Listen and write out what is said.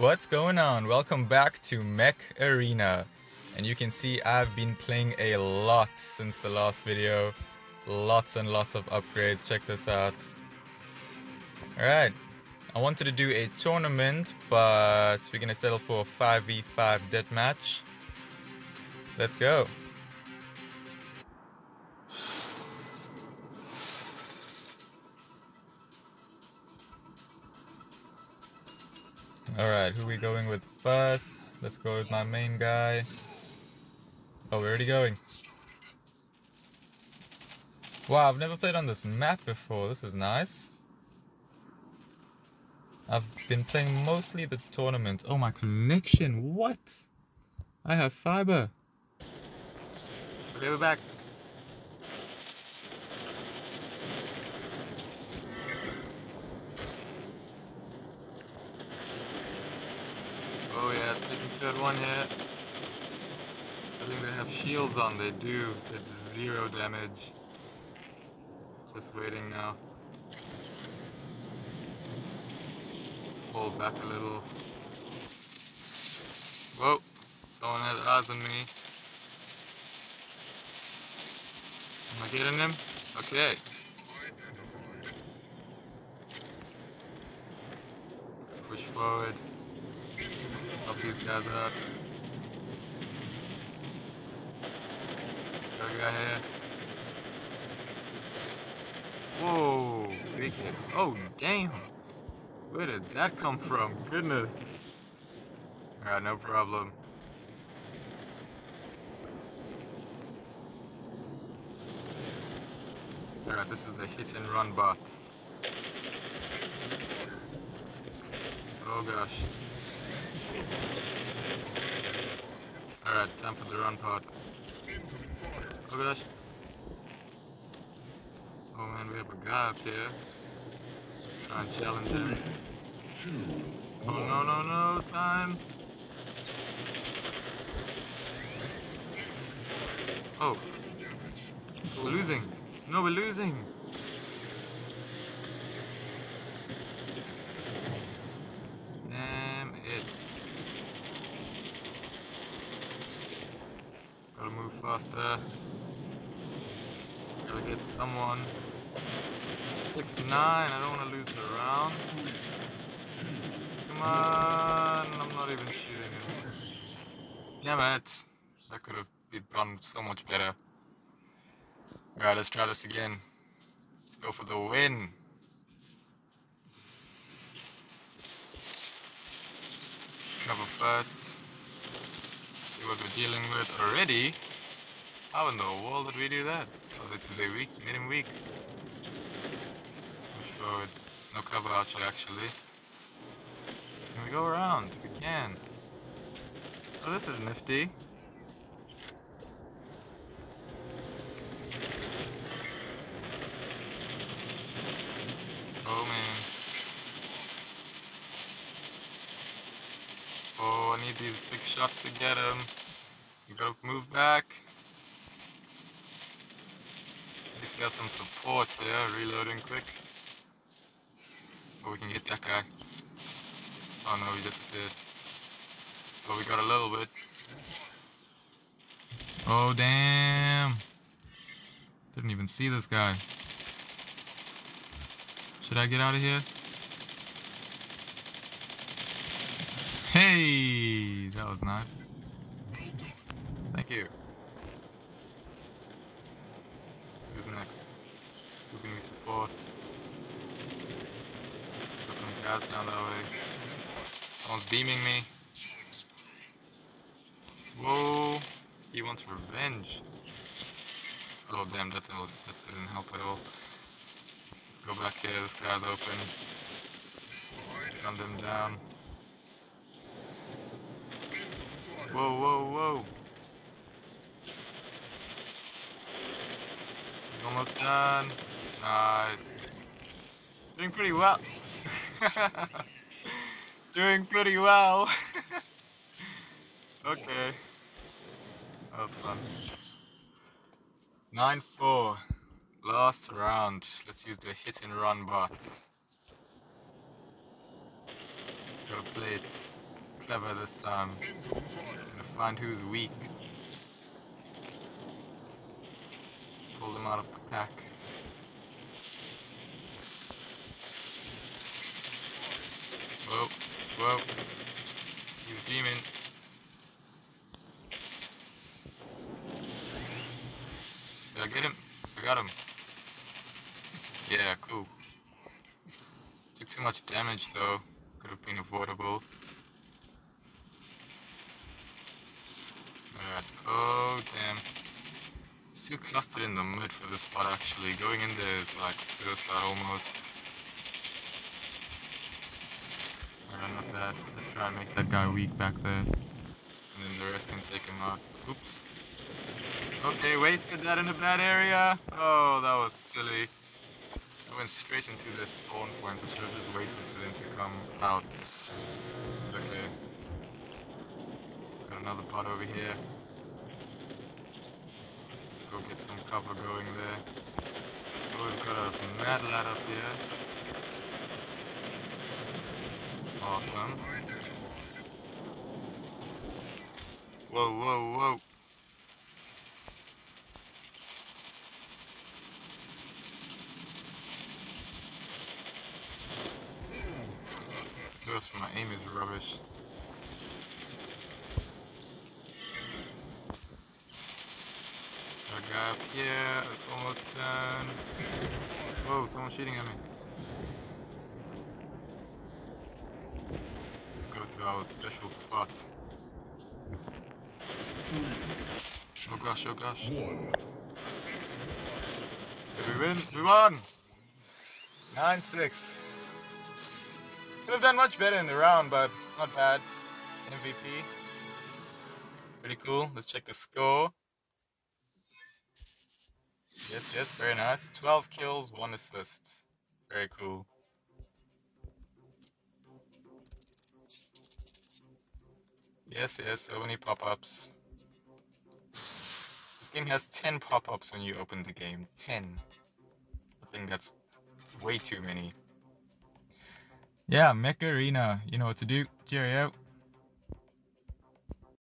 What's going on? Welcome back to Mech Arena. And you can see I've been playing a lot since the last video. Lots and lots of upgrades. Check this out. Alright. I wanted to do a tournament, but we're going to settle for a 5v5 deathmatch. Let's go. Alright, who are we going with first? Let's go with my main guy. Oh, we're already going. Wow, I've never played on this map before. This is nice. I've been playing mostly the tournament. Oh, my connection. What? I have fiber. Okay, we're back. Oh yeah, taking third one here. I think they have shields on, they do. It's zero damage. Just waiting now. Let's fall back a little. Whoa, someone has eyes on me. Am I getting him? Okay. Let's push forward. Help these guys out. Got a guy here. Whoa, big hits. Oh, damn. Where did that come from? Goodness. Alright, no problem. Alright, this is the hit and run box. Oh gosh. Alright, time for the run part. Oh gosh. Oh man, we have a guy up here. Let's try and challenge him. Oh no, no, no, time! Oh. We're losing. No, we're losing! Gotta get someone. 6-9, I don't want to lose the round. Come on, I'm not even shooting him. Damn it, that could have gone so much better. Alright, let's try this again. Let's go for the win. Cover first. See what we're dealing with already. How in the world did we do that? Oh, they made him weak. Push forward. No cover outside actually. Can we go around? We can. Oh, this is nifty. Oh man. Oh, I need these big shots to get him. We gotta move back. Got some supports there, reloading quick. Oh, we can get that guy. Oh no, he disappeared. Oh, we got a little bit. Oh damn! Didn't even see this guy. Should I get out of here? Hey! That was nice. Thank you. Next, who can we support? Got some guys down that way. Someone's beaming me. Whoa, he wants revenge. Oh damn, that didn't help at all. Let's go back here, this guy's open. Calm them down. Whoa, whoa, whoa. Almost done. Nice. Doing pretty well. Doing pretty well. Okay. That was fun. 9-4. Last round. Let's use the hit and run bot. Gotta play it clever this time. Gonna find who's weak. Pull them out of the pack. Whoa, whoa. He's a demon. Did I get him? I got him. Yeah, cool. Took too much damage though. Could have been avoidable. Alright, oh damn. It's too clustered in the mid for this spot actually. Going in there is like suicide almost. Alright, not bad. Let's try and make that guy weak back there. And then the rest can take him out. Oops. Okay, wasted that in a bad area. Oh, that was silly. I went straight into this spawn point, I should have just waited for them to come out. It's okay. Got another pot over here. Let's go get some cover going there. Oh, we've got a mad lad up here. Awesome. Whoa, whoa, whoa. My aim is rubbish. Got a guy up here, it's almost done. Whoa, someone's shooting at me. Let's go to our special spot. Oh gosh, oh gosh. Did we win? We won! 9-6. Could have done much better in the round, but not bad. MVP. Pretty cool. Let's check the score. Yes, yes, very nice. 12 kills, 1 assist. Very cool. Yes, yes, so many pop-ups. This game has 10 pop-ups when you open the game. 10. I think that's way too many. Yeah, Mech Arena, you know what to do. Cheerio.